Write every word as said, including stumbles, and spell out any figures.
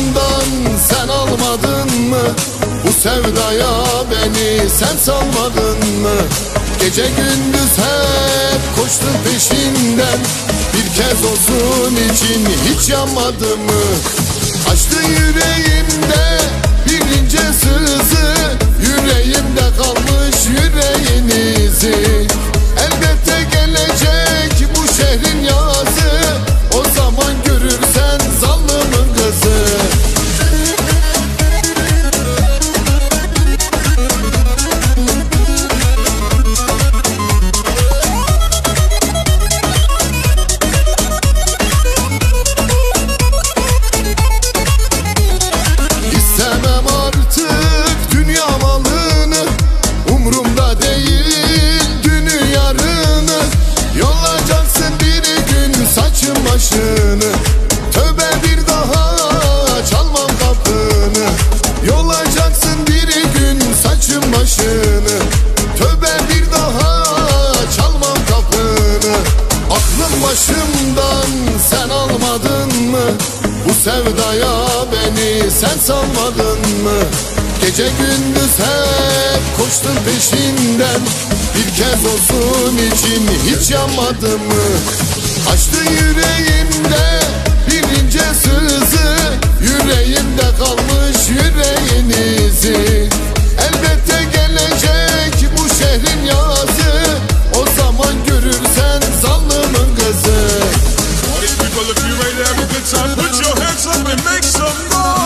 canımdan sen almadın mı? Bu sevdaya beni sen salmadın mı? Gece gündüz hep koştun peşinden, bir kez olsun için hiç yanmadı mı? Açtı yüreğimde bir ince sızı, yüreğimde kalmış yüreğin izi. Elbette gelecek bu şehrin yazı, o zaman görürsen Zalimin kızı. Sevdaya beni sen salmadın mı? Gece gündüz hep koştun peşinden, bir kez olsun için hiç yanmadı mı? Açtı yüreğimde bir ince sızı, yüreğimde kalmış yüreğin izi. Elbette gelecek bu şehrin yazı, o zaman görürsen Zalimin kızı. If you feel the feeling, have a good time, put your hands up and make some noise.